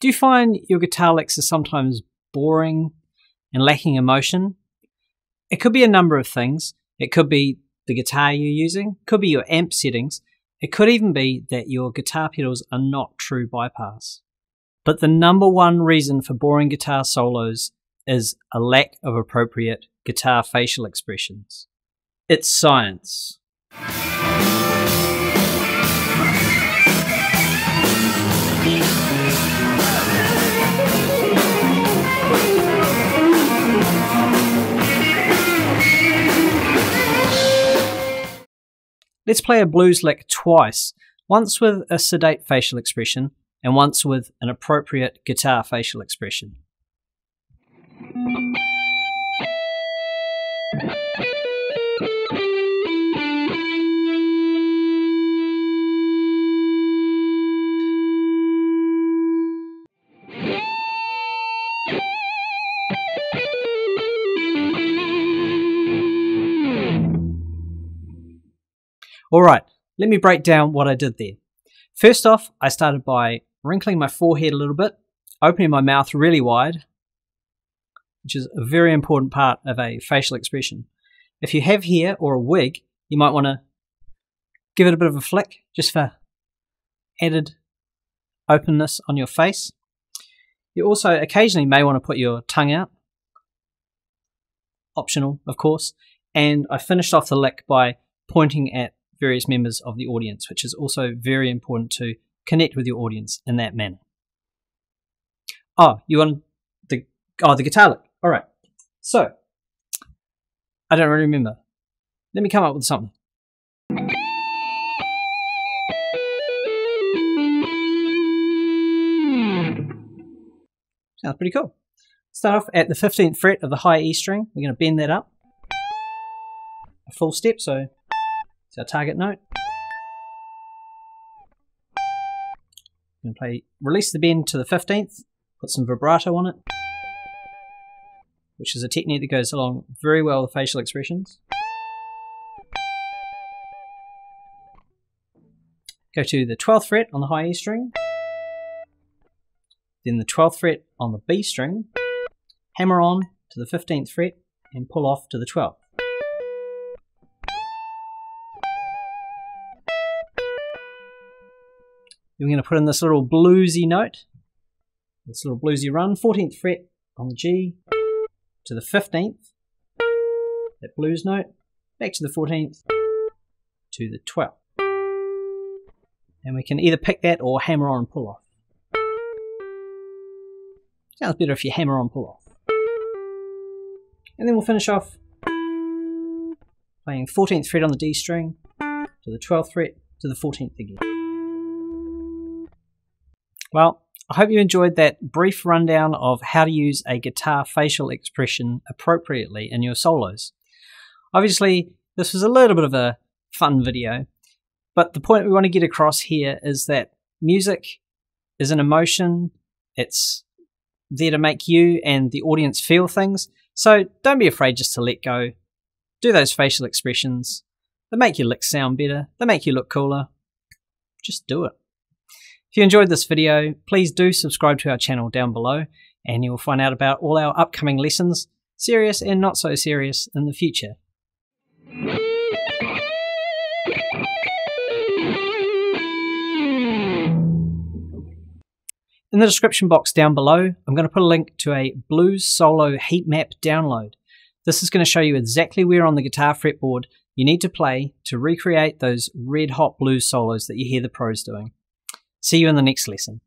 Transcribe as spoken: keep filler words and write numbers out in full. Do you find your guitar licks are sometimes boring and lacking emotion? It could be a number of things. It could be the guitar you're using, could be your amp settings, it could even be that your guitar pedals are not true bypass. But the number one reason for boring guitar solos is a lack of appropriate guitar facial expressions. It's science. Let's play a blues lick twice, once with a sedate facial expression and once with an appropriate guitar facial expression. Alright, let me break down what I did there. First off, I started by wrinkling my forehead a little bit, opening my mouth really wide, which is a very important part of a facial expression. If you have hair or a wig, you might want to give it a bit of a flick just for added openness on your face. You also occasionally may want to put your tongue out, optional of course, and I finished off the lick by pointing at various members of the audience, which is also very important to connect with your audience in that manner. Oh, you want the oh the guitar lick. All right. So I don't really remember. Let me come up with something. Sounds pretty cool. Start off at the fifteenth fret of the high E string. We're going to bend that up a full step. So it's our target note. And play, release the bend to the fifteenth, put some vibrato on it, which is a technique that goes along very well with facial expressions. Go to the twelfth fret on the high E string, then the twelfth fret on the B string, hammer on to the fifteenth fret and pull off to the twelfth. We're going to put in this little bluesy note, this little bluesy run, fourteenth fret on the G to the fifteenth, that blues note, back to the fourteenth, to the twelfth. And we can either pick that or hammer on and pull off. Sounds better if you hammer on pull off. And then we'll finish off playing fourteenth fret on the D string, to the twelfth fret, to the fourteenth again. Well, I hope you enjoyed that brief rundown of how to use a guitar facial expression appropriately in your solos. Obviously, this was a little bit of a fun video, but the point we want to get across here is that music is an emotion. It's there to make you and the audience feel things, so don't be afraid just to let go. Do those facial expressions. They make your licks sound better. They make you look cooler. Just do it. If you enjoyed this video, please do subscribe to our channel down below and you'll find out about all our upcoming lessons, serious and not so serious, in the future. In the description box down below, I'm going to put a link to a blues solo heat map download. This is going to show you exactly where on the guitar fretboard you need to play to recreate those red hot blues solos that you hear the pros doing. See you in the next lesson.